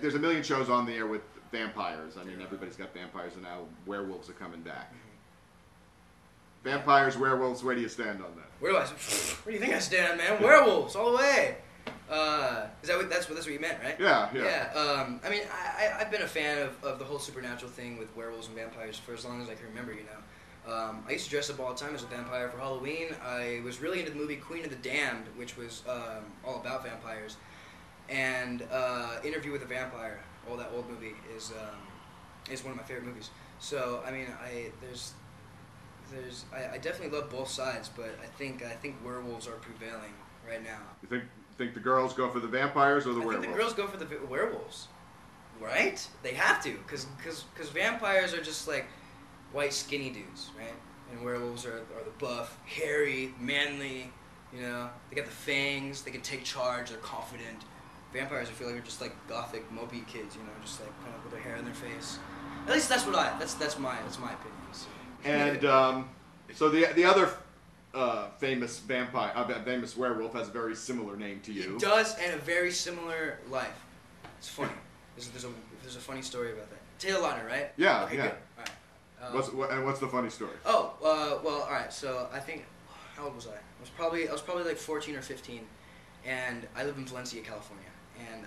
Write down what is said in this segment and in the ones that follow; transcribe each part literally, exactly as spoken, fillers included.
there's a million shows on the air with vampires. I mean, everybody's got vampires, and now werewolves are coming back. Vampires, werewolves, where do you stand on that? Where do I? Where do you think I stand on, man? Werewolves all the way. Uh, is that what, that's what that's what you meant, right? Yeah, yeah. Yeah. Um, I mean, I, I I've been a fan of, of the whole supernatural thing with werewolves and vampires for as long as I can remember. You know, um, I used to dress up all the time as a vampire for Halloween. I was really into the movie Queen of the Damned, which was um, all about vampires, and uh, Interview with a Vampire. All that old movie is um, is one of my favorite movies. So I mean, I there's. There's, I, I definitely love both sides, but I think I think werewolves are prevailing right now. You think think the girls go for the vampires or the I werewolves? I think the girls go for the v werewolves, right? They have to, cause, cause, cause vampires are just like white skinny dudes, right? And werewolves are are the buff, hairy, manly. You know, they got the fangs. They can take charge. They're confident. Vampires, I feel like, are just like gothic, mopey kids. You know, just like kind of with their hair in their face. At least that's what I. That's that's my that's my opinion. So. And um, so the the other uh, famous vampire, uh, famous werewolf, has a very similar name to you. He does, and a very similar life. It's funny. there's, there's a there's a funny story about that. Taylor Lautner, right? Yeah, okay, yeah. Good. All right. Um, what's what, and what's the funny story? Oh, uh, well, all right. So I think how old was I? I was probably I was probably like fourteen or fifteen, and I live in Valencia, California, and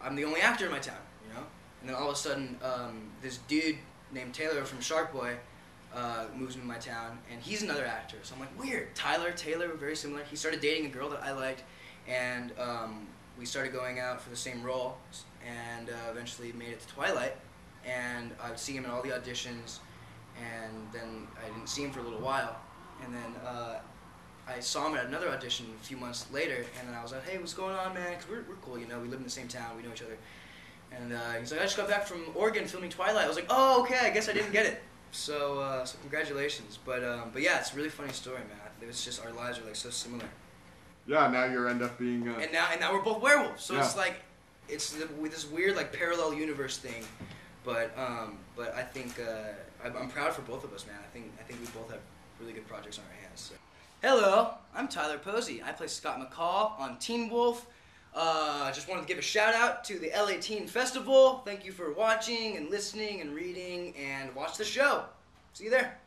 I'm the only actor in my town, you know. And then all of a sudden, um, this dude named Taylor from Sharkboy. Uh, moves into my town, and he's another actor. So I'm like, weird. Tyler, Taylor, very similar. He started dating a girl that I liked, and um, we started going out for the same role, and uh, eventually made it to Twilight. And I would see him in all the auditions, and then I didn't see him for a little while. And then uh, I saw him at another audition a few months later, and then I was like, hey, what's going on, man? Because we're, we're cool, you know? We live in the same town. We know each other. And uh, he's like, I just got back from Oregon filming Twilight. I was like, oh, okay, I guess I didn't get it. So, uh, so congratulations, but um, but yeah, it's a really funny story, man. It was just our lives are like so similar. Yeah, now you end up being. Uh... And now and now we're both werewolves, so yeah. It's like, it's the, with this weird like parallel universe thing, but um, but I think uh, I'm, I'm proud for both of us, man. I think I think we both have really good projects on our hands. So. Hello, I'm Tyler Posey. I play Scott McCall on Teen Wolf. Uh, just wanted to give a shout out to the L A Teen Festival. Thank you for watching and listening and reading, and watch the show. See you there.